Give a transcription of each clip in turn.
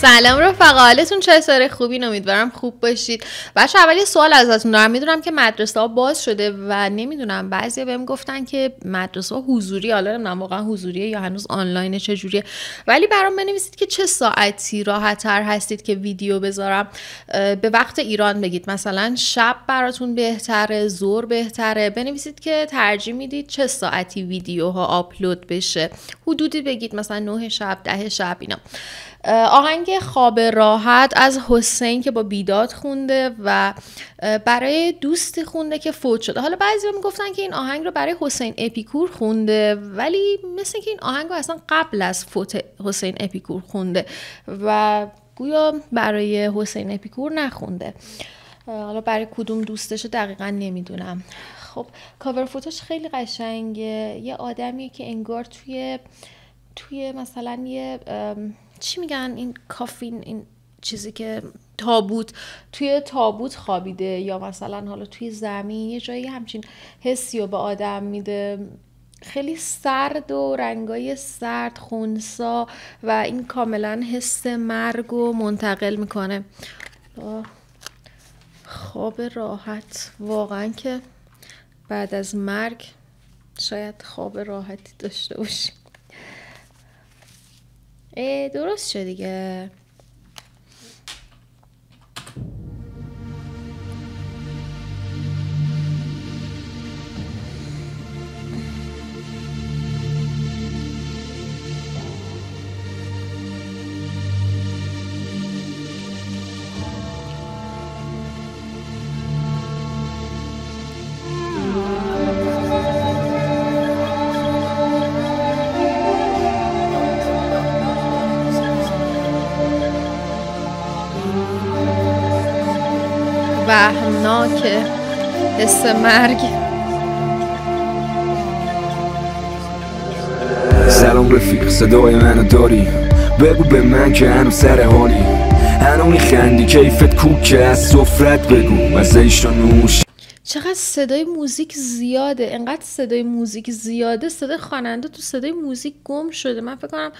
سلام رفقا، حالتون چطوره؟ خوبین؟ امیدوارم خوب باشید. بچه‌ها اول یه سوال ازتون دارم. میدونم که مدرسه ها باز شده و نمیدونم بعضیا بهم گفتن که مدرسه ها حضوری، حالا نمیدونم واقعا حضوریه یا هنوز آنلاینه چه جوریه، ولی برام بنویسید که چه ساعتی راحت تر هستید که ویدیو بذارم. به وقت ایران بگید، مثلا شب براتون بهتره، ظهر بهتره؟ بنویسید که ترجیح میدید چه ساعتی ویدیوها آپلود بشه. حدودی بگید، مثلا 9 شب، 10 شب اینا. آهنگ خوابه راحت از حسین که با بیداد خونده و برای دوستی خونده که فوت شده. حالا بعضی میگفتن که این آهنگ رو برای حسین اپیکور خونده، ولی مثل که این آهنگ رو اصلا قبل از فوت حسین اپیکور خونده و گویا برای حسین اپیکور نخونده. حالا برای کدوم دوستش دقیقا نمیدونم. خب کاور فوتوش خیلی قشنگه، یه آدمی که انگار توی مثلا یه چی میگن این کافین، این چیزی که تابوت، توی تابوت خوابیده یا مثلا حالا توی زمین، یه جایی همچین حسی رو به آدم میده. خیلی سرد و رنگای سرد، خونسا، و این کاملا حس مرگ رو منتقل میکنه. خواب راحت واقعا که بعد از مرگ شاید خواب راحتی داشته باشیم. درست شد دیگه. وهمناکه حس مرگ. سلام رفیق، صدای منو داری؟ بگو به من که هنوز سر حالی، هنوز میخندی، کیفت کوکه، از سفرت بگو مزه‌اش رو نوش. چقدر صدای موزیک زیاده، انقدر صدای موزیک زیاده، صدای خواننده تو صدای موزیک گم شده. من فکر کنم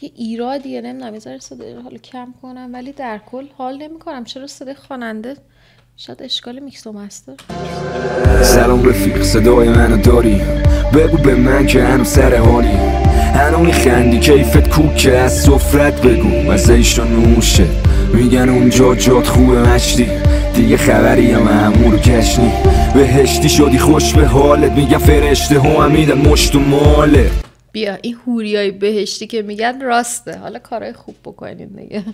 یه ایرادیه، نمیدونم، بذار صدای حالا کم کنم، ولی در کل حال نمیکنم چرا صدای خواننده، شاید اشکال میکس و مستر. سلام رفیق، صدای منو داری؟ بگو به من که هنوز سر حالی، هنوز میخندی، کیفت کوکه، از سفرت بگو مزه‌اش رو نوشه. میگن اونجا جات خوبه مشتی، دیگه خبری هم امور کشنی، بهشتی شدی خوش به حالت، میگن فرشته هم میدن مشت و ماله. بیا این حوریای بهشتی که میگن راسته، حالا کارهای خوب بکنید دیگه.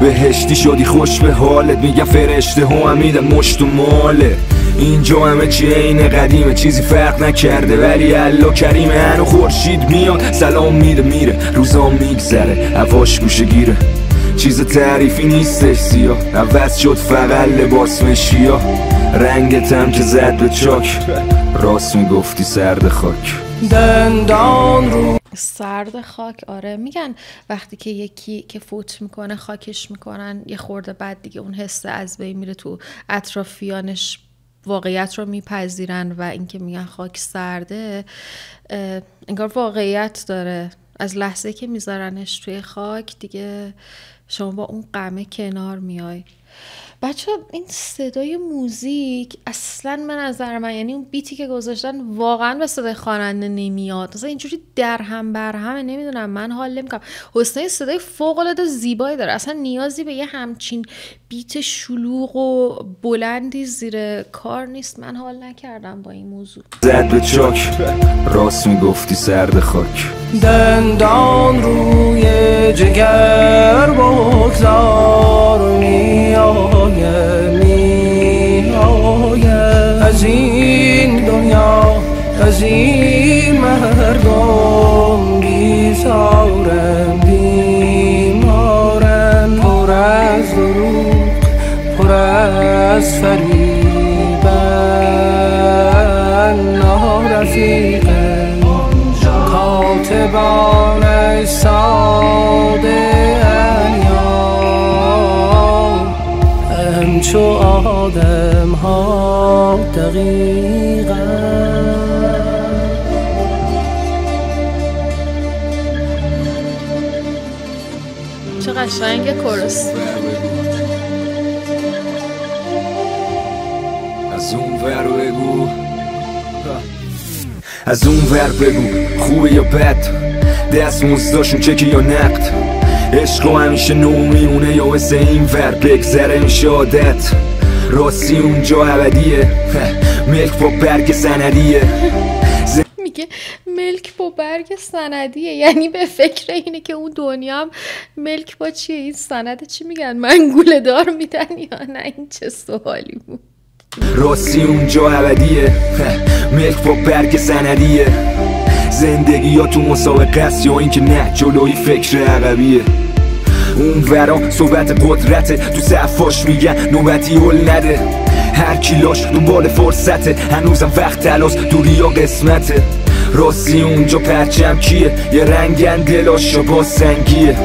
بهشتی شدی خوش به حالت، میگن فرشته هم میدن مشت و ماله. اینجا همه چی عین قدیمه، چیزی فرق نکرده، ولی الله کریمه، هنو خورشید میاد سلام میده میره، روزا میگذره هواش گوشه گیره، چیز تعریفی نیستش سیاه، عوض شد فقط لباس مشیا، رنگت هم که زد به چاک، راست میگفتی سرد خاک. دندان رو سرد خاک. آره میگن وقتی که یکی که فوت میکنه خاکش میکنن یه خورده، بعد دیگه اون حس از بین میره، تو اطرافیانش واقعیت رو میپذیرن و اینکه میگن خاک سرده انگار واقعیت داره. از لحظه که میذارنش توی خاک دیگه شما با اون غمه کنار میای. بچه این صدای موزیک اصلا به نظر من، یعنی اون بیتی که گذاشتن واقعا به صدای خواننده نمیاد، اصلا اینجوری درهم برهمه، نمیدونم، من حال نمیکنم. حسین صدای فوق العاده زیبایی داره، اصلا نیازی به یه همچین بیت شلوغ و بلندی زیر کار نیست. من حال نکردم با این موضوع. زد به چاک، راست میگفتی سرد خاک. دندان روی جگر بگذار، می آید از این دنیا، از این مردم بیزارم، بیمارم، پر از دروغ، پر از فریبم، نارفیقم، کاتبان ساده چو آدم ها دقیقا. قشنگ کورس. از اون ور بگو، از اون ور بگو، خوبه یا بد، دست موزداشون چکی یا نقد، عشق و همیشه نومیونه یا واسه این ور بگذره این شادت، راستی اونجا ابدیه، ملک با برگ سندیه. میگه ملک با برگ سندیه، یعنی به فکر اینه که اون دنیا هم ملک با چیه، این سنده چی میگن، منگوله دار میدن یا نه، این چه سوالی بود. راستی اونجا ابدیه، ملک با برگ سندیه، زندگی ها تو مسابقه است یا اینکه نه جلوی فکر عقبیه. اون ورا صحبت قدرته، تو صفاش میگن نوبتی هل نده، هر کی لاش دنبال فرصته، هنوزم وقت تلاش دوری یا قسمته. راستی اونجا پرچم کیه، یه رنگن دلاش با سنگیه،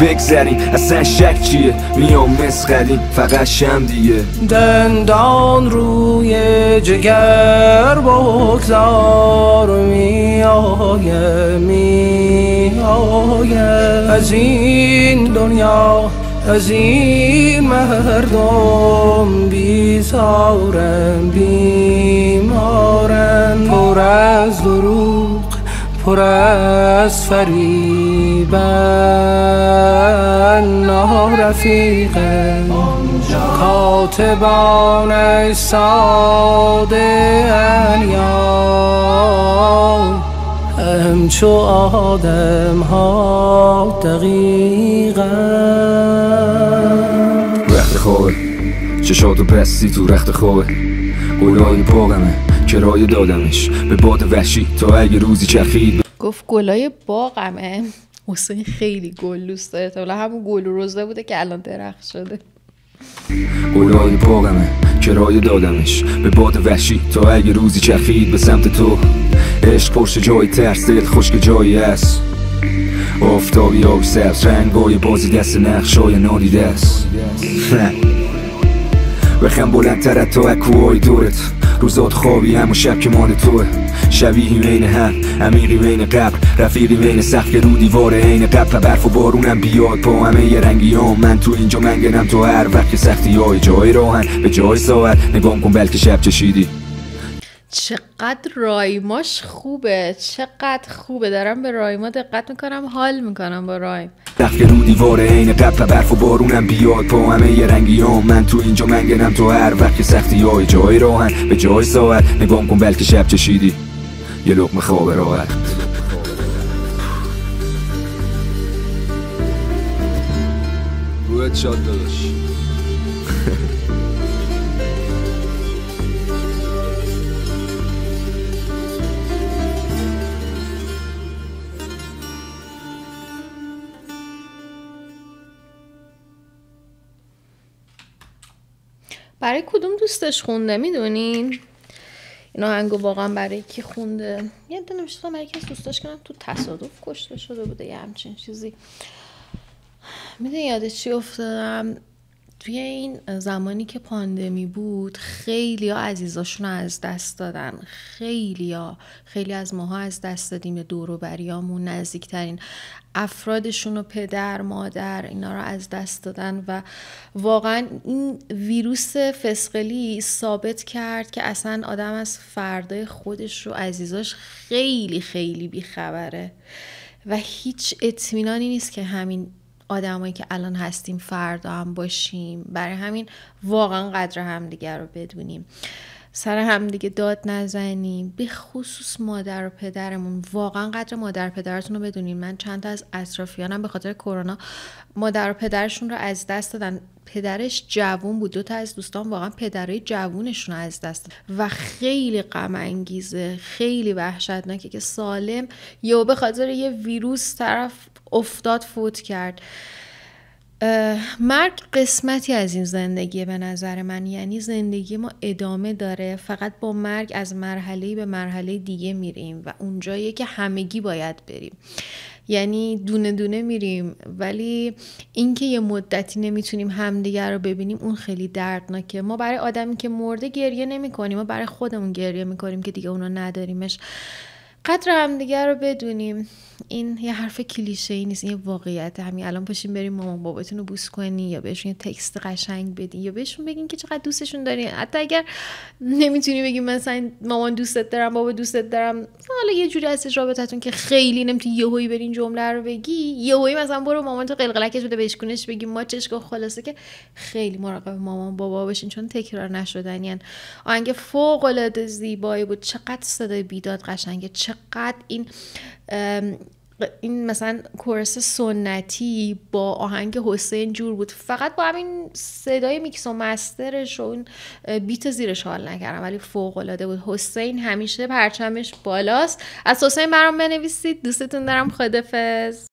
بگذریم اصلا شک چیه، میام مسخریم فقط شم دیگه. دندان روی جگر بگذار، میایه میایه از این دنیا، از این مردم بیزارم بیمارم، پر از دروغ پر از فریبن، نه رفیقم کاتبان ساده الیام، همچو آدم ها دقیقم. رخت خوابه چشاتو بستی تو رخت خوابه، گلای باغمه کرایه دادمش به باد وحشی تا اگه روزی چرخید. گفت گلای باغمه، حسین خیلی گل دوست داره، تا حالا همون گل رزده بوده که الان درخت شده. گلای باغمه کرایه دادمش به باد وحشی تا اگه روزی چرخید به سمت تو. عشق پرش جای ترس، دل خشک جایی است، آفتابی آب سبز رنگ بای بازی دست نقشای نادیده است. بخم بلندتر تا اکوهای دورت، روزات خوابی اما شب که مال توه، شبیهی بین هم عمیقی بین قبر، رفیقی بین سقف رو دیوار عین قبر، و برف و بارونم بیاد با همه یه رنگیام، من تو اینجا منگنم تو هر وقت که سختی های جای راهن به جای ساعت، نگام کن بلکه شب چشیدی. چقدر رایماش خوبه، چقدر خوبه، دارم به رایما دقت میکنم، حال میکنم با رایم. دخت رو دیوار عین قبر و برف و بارونم بیاد با همه یه رنگیام، من تو اینجا منگنم تو هر وقت که سختی های جای راهن به جای ساعت، نگام کن بلکه شب چشیدی یه لقمه خواب راحت. رویت شاد داداش. برای کدوم دوستش خونده میدونین؟ این آهنگو واقعا برای کی خونده؟ یه دونمشتم برای کی از دوستاش کنم تو تصادف کشته شده بوده یه همچین چیزی. میدونی یاد چی افتادم؟ توی این زمانی که پاندمی بود خیلی ها عزیزاشون از دست دادن، خیلی از ماها از دست دادیم، دوروبریامون، نزدیکترین افرادشون و پدر مادر اینا رو از دست دادن، و واقعا این ویروس فسقلی ثابت کرد که اصلا آدم از فردای خودش و عزیزاش خیلی بیخبره و هیچ اطمینانی نیست که همین آدمایی که الان هستیم فردا هم باشیم. برای همین واقعا قدر همدیگر رو بدونیم، سر همدیگه داد نزنیم، به خصوص مادر و پدرمون. واقعا قدر مادر و پدرتون رو بدونیم. من چند تا از اطرافیانم به خاطر کرونا مادر و پدرشون رو از دست دادن. پدرش جوون بود، دو تا از دوستان واقعا پدرای جوونشون رو از دست دادن و خیلی غم انگیزه، خیلی وحشتناکه که سالم یا به خاطر یه ویروس طرف افتاد فوت کرد. مرگ قسمتی از این زندگیه به نظر من، یعنی زندگی ما ادامه داره، فقط با مرگ از مرحله به مرحله دیگه میریم و اونجاییه که همگی باید بریم، یعنی دونه دونه میریم. ولی اینکه یه مدتی نمیتونیم همدیگر رو ببینیم اون خیلی دردناکه. ما برای آدمی که مرده گریه نمیکنیم، ما برای خودمون گریه میکنیم که دیگه اونو نداریمش. قدر همدیگر رو بدونیم. این یه حرف کلیشه ای نیست، یه واقعیت. همین الان پاشین بریم مامان باباتون رو بوس کنی، یا بهشون یه تکست قشنگ بدین، یا بهشون بگین که چقدر دوستشون دارین. حتی اگر نمیتونی بگی مثلا مامان دوستت دارم، بابا دوستت دارم، حالا یه جوری هستش رابطتون که خیلی نمیتونی یهویی برین جمله رو بگی. یهویی مثلا برو مامان تو قلقلکش بده بهشونش بگی ما چشکو. خلاصه که خیلی مراقب مامان بابا باشین چون تکرار نشدنین. آهنگ فوق العاده زیبایی بود، چقدر صدای بیداد قشنگه، چقدر این مثلا کورس سنتی با آهنگ حسین جور بود. فقط با همین صدای میکس و مسترش و اون بیت زیرش حال نکردم، ولی فوق العاده بود. حسین همیشه پرچمش بالاست. از حسین برام بنویسید. دوستتون دارم. خدافظ.